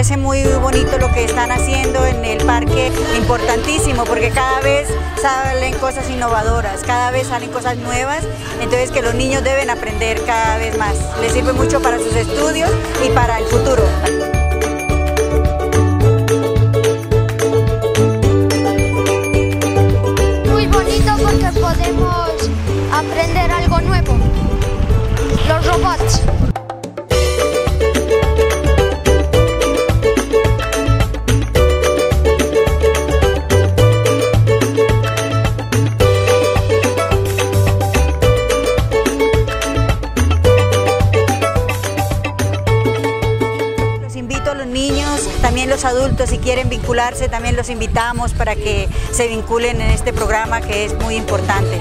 parece muy bonito lo que están haciendo en el parque, importantísimo, porque cada vez salen cosas innovadoras, cada vez salen cosas nuevas, entonces que los niños deben aprender cada vez más. Les sirve mucho para sus estudios y para el futuro. Muy bonito porque podemos aprender algo nuevo, los robots. Niños, también los adultos, si quieren vincularse, también los invitamos para que se vinculen en este programa que es muy importante.